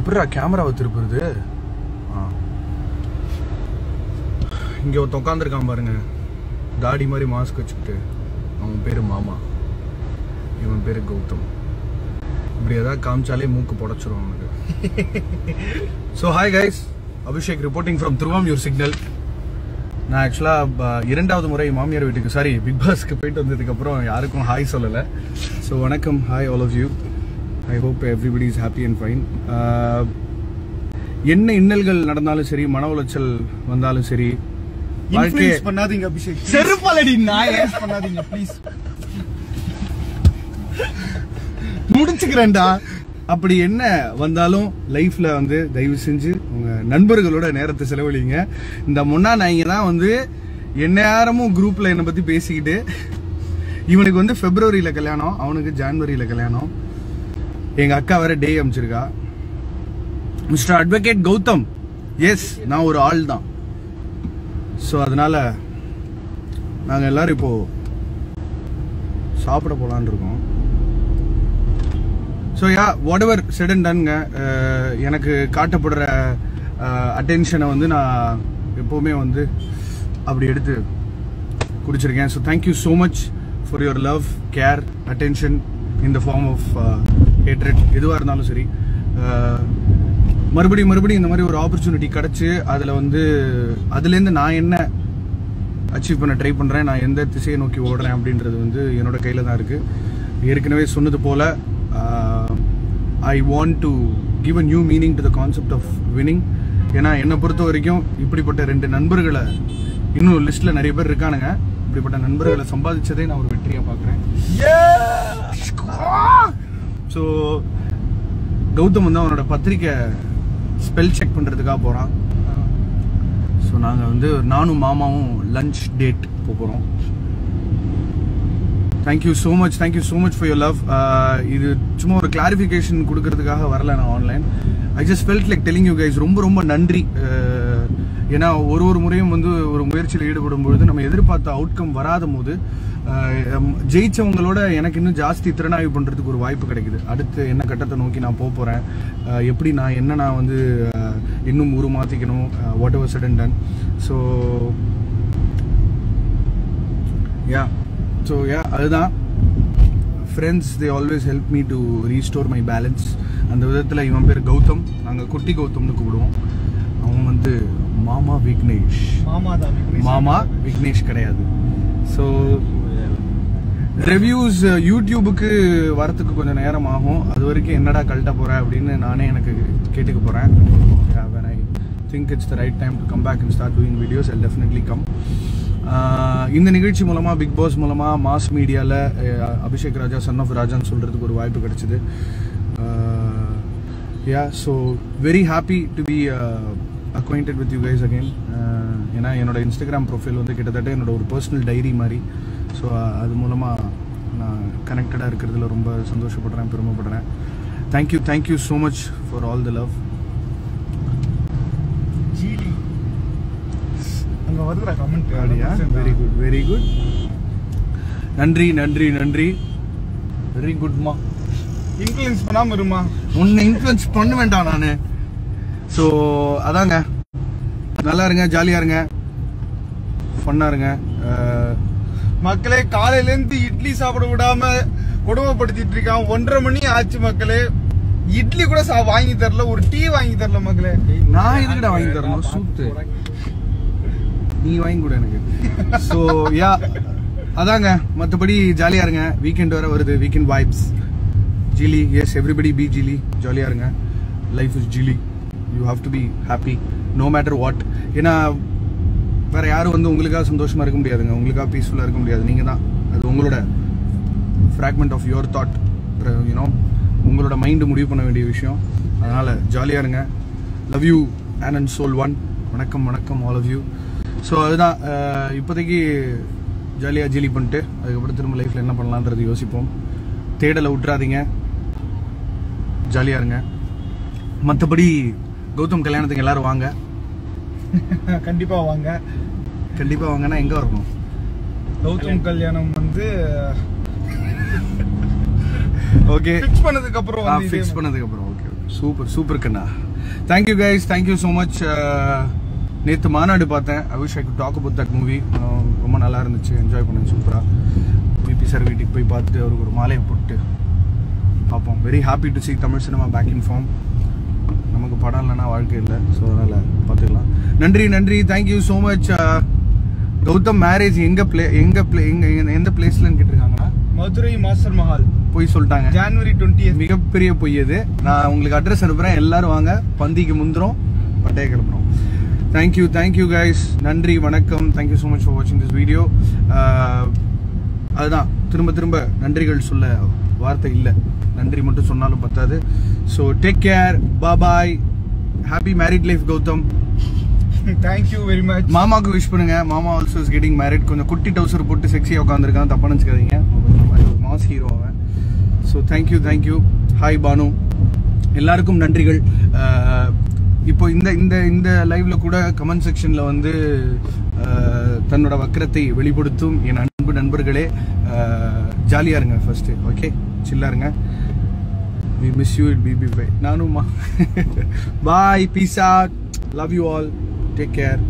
इपड़ा camera वत्तिरुपुदु इंगे उकांदुक्कान पारुंगा दाढ़ी मारी मास्क वच्चिट्टु अवन पेरु मामा इवन पेरु गौतम इप्पडी एदा कामचाले मूक्कु पोडचिरुवान उनक्कु so hi guys Abhishek reporting from त्रुवम योर सिग्नल ना एक्चुअला इरंडावदु मुरै मामियार वीट्टुक्कु सारी बिग बॉस कु पोयिट्टु वंददुक्कु अप्पुरम यारुक्कुम हाय सोल्लला सो वणक्कम hi all of you I hope everybody is happy and fine. என்ன இன்னல்கள் நடந்தாலும் சரி மன உளைச்சல் வந்தாலும் சரி இன்ஃப்ளூயன்ஸ் பண்ணாதீங்க அபிஷேக் செருப்பாலடி நான் ஏஸ் பண்ணாதீங்க ப்ளீஸ் முடிச்சுக்கறேன்டா அப்படி என்ன வந்தாலும் லைஃப்ல வந்து தயவு செஞ்சு உங்க நண்பர்களோட நேரத்தை செலவழிங்க இந்த முன்னா நாங்க தான் வந்து எந்நேரமும் குரூப்ல என்ன பத்தி பேசிக்கிட்டு இவனுக்கு வந்து ஃபெப்ரவரியில கல்யாணம் அவனுக்கு ஜனவரியில கல்யாணம் எங்க அக்கா வேற டே அமிச்சிருக்கா मिस्टर एडवोकेट गौतम यस நான் ஒரு ஆள் தான் சோ அதனால நாங்க எல்லாரும் இப்போ சாப்பிட போலாம்னு இருக்கோம் so yeah whatever said and done எனக்கு காட்டப்படுற அட்டென்ஷனை வந்து நான் எப்பவுமே வந்து அப்படி எடுத்து குடிச்சிருக்கேன் so thank you so much for your love care attention in the form of hatred எதுவா இருந்தாலும் சரி மறுபடியும் மறுபடியும் இந்த மாதிரி ஒரு opportunity கிடைச்சு அதுல வந்து அதுல இருந்து நான் என்ன அச்சீவ் பண்ண ட்ரை பண்றேன் நான் எந்த திசையை நோக்கி ஓடுறேன் அப்படின்றது வந்து என்னோட கையில தான் இருக்கு ஏற்கனவே சொன்னது போல I want to give a new meaning to the concept of winning ஏனா என்ன பொறுத்த வரைக்கும் இப்படிப்பட்ட ரெண்டு நண்பர்களை இன்னும் லிஸ்ட்ல நிறைய பேர் இருக்கானுங்க இப்படிப்பட்ட நண்பர்களை சம்பாதிச்சதே நான் ஒரு வெற்றியா பார்க்கறேன் சோ கௌதம் வந்து அவனோட பத்திரிக்கை ஸ்பெல் செக் பண்றதுக்காக போறான் சோ நாங்க வந்து நானும் மாமாவும் லஞ்ச் டேட் போறோம் thank you so much for your love இது சும்மா ஒரு கிளாரிஃபிகேஷன் கொடுக்கிறதுக்காக வரல நான் online I just felt like telling you guys ரொம்ப ரொம்ப நன்றி ஏனா ஒரு முறையும் வந்து ஒரு முயற்சியில் ஈடுபடும் பொழுது நம்ம எதிர்பார்த்த அவுட்கம் வராதபோது ஜெயிச்சவங்களோட எனக்கு இன்னும் ஜாஸ்தி திறனாய்வு பண்றதுக்கு ஒரு வாய்ப்பு கிடைக்குது அடுத்து என்ன கட்டத்தை நோக்கி நான் போக போறேன் எப்படி நான் என்ன நான் வந்து இன்னும் ஊரு மாத்திக்கணும் whatever sudden done so yeah அதுதான் friends they always help me to restore my balance அந்த விதத்துல இவன் பேர் கௌதம் நாங்க குட்டி கௌதம்னு கூப்பிடுவோம் அவன் வந்து மாமா விக்னேஷ் மாமாதான் விக்னேஷ் மாமா விக்னேஷ் கிடையாது சோ ரிவ்யூஸ் யூடியூபுக்கு வரதுக்கு கொஞ்சம் நேரம் ஆகும் அது வரைக்கும் என்னடா கல்ட்ட போற அப்படினு நானே எனக்கு கேட்டுக்க போறேன் when I think it's the right time to come back and start doing videos I'll definitely come இந்த நிகழ்ச்சி மூலமா பிக் பாஸ் மூலமா மாஸ் மீடியால அபிஷேக் ராஜா சன் ஆஃப் ராஜான்னு சொல்றதுக்கு ஒரு வாய்ப்பு கிடைச்சது yeah so very happy to be acquainted with you guys again ஏனா என்னோட இன்ஸ்டாகிராம் ப்ரொஃபைல் வந்து கிட்டத்தட்ட என்னோட ஒரு पर्सनल டைரி மாதிரி சோ அது மூலமா நான் கனெக்டடா இருக்குிறதுல ரொம்ப சந்தோஷப்படுறேன் பெருமைப்படுறேன் thank you so much for all the love ஜீலி அங்க வரதுல கமெண்ட் ஆடியா very good நன்றி நன்றி நன்றி very good மா இன்ஃப்ளூயன்ஸ் பண்ணாம இருமா உன்னை இன்ஃப்ளூயன்ஸ் பண்ணுவேண்டா நானே சோ அதாங்க நல்லா இருங்க ஜாலியா இருங்க ஃபன்னா இருங்க மக்களே காலையில இருந்து இட்லி சாப்பிட விடாம கொடுமைப்படுத்திட்டு இருக்கான் 1:30 மணி ஆச்சு மக்களே இட்லி கூட வாங்கி தரல ஒரு டீ வாங்கி தரல மக்களே நான் எதுக்குடா வாங்கி தரணும் சூத்து நீ வாங்கி கொடு எனக்கு சோ யா அதாங்க மத்தபடி ஜாலியா இருங்க வீக்கெண்ட் வர வருது வீக்கெண்ட் வைப்ஸ் ஜிலி எஸ் எவரிபடி பி ஜிலி ஜாலியா இருங்க லைஃப் இஸ் ஜிலி You have to be happy no matter what ஏனா வேற யாரும் வந்து உங்களுக்கா சந்தோஷமா இருக்க முடியாதுங்க உங்களுக்கா பீஸ்ஃபுல்லா இருக்க முடியாது நீங்க தான் அது உங்களோட fragment of your thought you know உங்களோட மைண்ட் முடிவு பண்ண வேண்டிய விஷயம் அதனால ஜாலியா இருங்க love you anand soul one வணக்கம் வணக்கம் all of you சோ அதுதான் இப்போதைக்கு ஜாலியா ஜிலி பண்ணிட்டு அதுக்கு அப்புறம் திரும்ப லைஃப்ல என்ன பண்ணலாம்ன்றது யோசிப்போம் தேடல விட்டுறாதீங்க ஜாலியா இருங்க மத்தபடி गौतम கல்யாணத்துக்கு எல்லாரும் வாங்க கண்டிப்பா வாங்க கண்டிப்பா வாங்கனா எங்க வரணும் गौतम கல்யாணம் வந்து ஓகே ஃபிக்ஸ் பண்ணதுக்கு அப்புறம் வந்து ஃபிக்ஸ் பண்ணதுக்கு அப்புறம் ஓகே சூப்பர் சூப்பர் கண்ணா thank you guys thank you so much நேத்து மாநாடு பார்த்தேன் I wish I could talk about that movie ரொம்ப நல்லா இருந்துச்சு என்ஜாய் பண்ணேன் சூப்பரா பிபி சார் வீட்டுக்கு போய் பார்த்துட்டு அவருக்கு ஒரு மாலையை போட்டு பாப்போம் very happy to see Tamil cinema back in form நமக்கு படம் இல்லனா வாழ்க்கை இல்ல சோ அதனால பாத்துக்கலாம் நன்றி நன்றி thank you so much Gautham marriage எங்க எந்த பிளேஸ்ல கேட்டிருக்காங்கனா மதுரை மாஸ்டர் மஹால் போய் சொல்லிட்டாங்க ஜனவரி 20 மிகப்பெரிய போய் இது நான் உங்களுக்கு அட்ரஸ் அனுப்புறேன் எல்லாரும் வாங்க பந்திக்கு முந்திரம் பட்டை கிளப்புறோம் thank you guys நன்றி வணக்கம் thank you so much for watching this video அதான் திரும்ப திரும்ப நன்றிகள் சொல்ல வார்த்தை இல்ல நன்றி மட்டும் சொன்னாலும் பத்தாது so take care bye bye happy married life Gautam thank you very much mama ku wish பண்ணுங்க mama also is getting married கொஞ்சம் குட்டி டவுசர் போட்டு செக்ஸியா உட்கார்ந்திருக்கான் தப்பா நினைச்சுக்காதீங்க கொஞ்சம் மாஸ் ஹீரோ அவன் so thank you hi banu எல்லாருக்கும் நன்றிகள் இப்போ இந்த இந்த இந்த லைவ்ல கூட கமெண்ட் செக்ஷன்ல வந்து தன்னோட வக்கரத்தை வெளிப்படுத்தும் என் அன்பு நண்பர்களே ஜாலியா இருங்க ஃபர்ஸ்ட் ஓகே சில்லா இருங்க we miss you at BB bye நானுமா bye peace out love you all take care